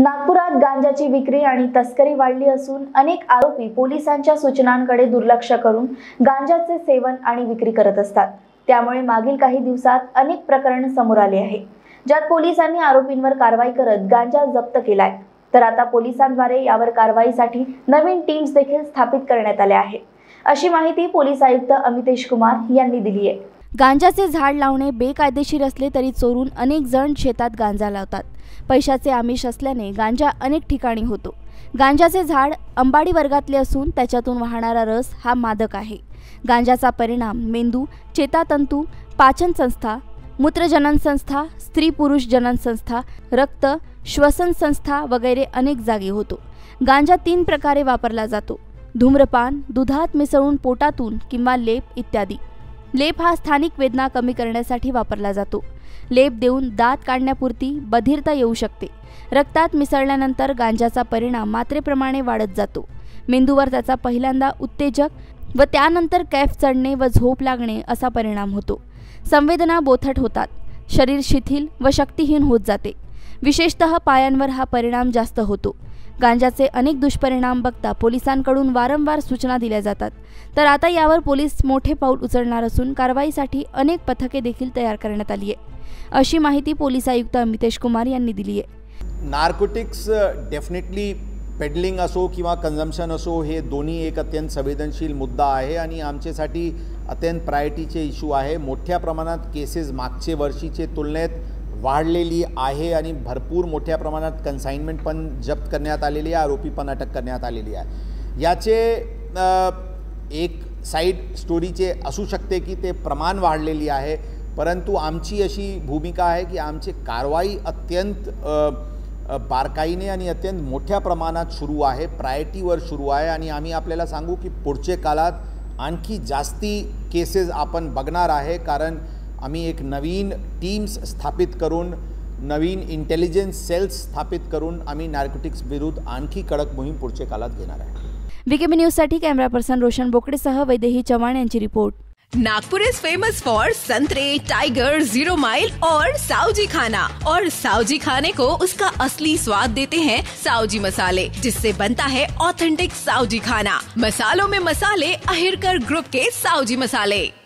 नागपुरात गांजाची विक्री आणि तस्करी वाढली असून अनेक आरोपी पोलिसांच्या सूचनांकडे दुर्लक्ष करून गांजाचे सेवन आणि विक्री करत असतात। त्यामुळे मागील काही दिवसात अनेक प्रकरण समोर आले आहे, ज्यात पोलिसांनी आरोपींवर कारवाई करत गांजा जप्त केलाय। तर आता पोलिसांद्वारे यावर कारवाईसाठी नवीन टीम्स देखील स्थापित करण्यात आल्या आहे, अशी माहिती पोलीस आयुक्त अमितेश कुमार यांनी दिली आहे। गांजाचे झाड लावणे बेकायदेशीर असले तरी चोरून अनेक जण शेतात गांजा लावतात। पैशाचे आमिष असल्याने गांजा अनेक ठिकाणी होतो। गांजाचे झाड अंबाडी वर्गातले असून त्याच्यातून वाहणारा रस हा मादक आहे। गांजाचा परिणाम मेंदू, चेतातंतू, पाचन संस्था, मूत्रजनन संस्था, स्त्री पुरुष जनन संस्था, रक्त श्वसन संस्था वगैरे अनेक जागी होतो। गांजा 3 प्रकारे वापरला जातो: धूम्रपान, दुधात मिसळून पोटातून किंवा लेप इत्यादी। लेप हा स्थानिक वेदना कमी करण्यासाठी वापरला जातो। लेप देऊन दात काढण्यापुरती बधिरता येऊ शकते। रक्तात मिसळल्यानंतर गांजाचा परिणाम मात्रेप्रमाणे वाढत जातो। मेंदूवर त्याचा पहिल्यांदा उत्तेजक व त्यानंतर कॅफ चढणे व झोप लागणे असा परिणाम होतो। संवेदना बोथट होतात, शरीर शिथिल व शक्तिहीन होत जाते। विशेषतः पायांवर हा परिणाम जास्त होतो। गांजाचे अनेक दुष्परिणाम बघता पोलिसांकडून वारंवार सूचना दिल्या जातात। तर आता यावर पोलीस मोठे पाऊल उचलणार असून कारवाईसाठी अनेक पथके देखील तयार करण्यात आली आहे, अशी माहिती पोलीस आयुक्त अमितेश कुमार यांनी दिली आहे। नार्कोटिक्स डेफिनेटली पेडलिंग असो किंवा कंजम्पशन असो, हे दोन्ही एक अत्यंत संवेदनशील मुद्दा आहे आणि आमच्यासाठी अत्यंत प्रायोरिटीचे इश्यू आहे। मोठ्या प्रमाणात केसेस मागचे वर्षीचे तुलनेत वाढलेली आहे आणि भरपूर मोठ्या प्रमाणात कन्साइनमेंट पण जप्त करण्यात आलेली आहे, आरोपी पण अटक करण्यात आलेली आहे। याचे एक साईड स्टोरीचे असू शकते की ते प्रमाण वाढलेली आहे, परंतु आमची अशी भूमिका आहे की आमची कारवाई अत्यंत बारकाईने आणि अत्यंत मोठ्या प्रमाणात सुरू आहे, प्रायोरिटीवर सुरू आहे। आणि आम्ही आपल्याला सांगू की पुढच्या काळात आणखी जास्ती केसेस आपण बघणार आहे, कारण आम्ही एक नवीन टीम्स स्थापित करून, नवीन इंटेलिजन्स सेल्स स्थापित करून आम्ही नार्कोटिक्स विरुद्ध आणखी कडक मोहीम पुढच्या काळात घेणार आहे। बीकेबी न्यूज साठी कॅमेरा पर्सन रोशन बोकडे सह वैदेही चव्हाण यांची रिपोर्ट। नागपुर इज फेमस फॉर संतरे, टाइगर, जीरो माइल और सावजी खाना। और सावजी खाने को उसका असली स्वाद देते हैं सावजी मसाले, जिससे बनता है ऑथेंटिक सावजी खाना। मसालों में मसाले, अहिरकर ग्रुप के सावजी मसाले।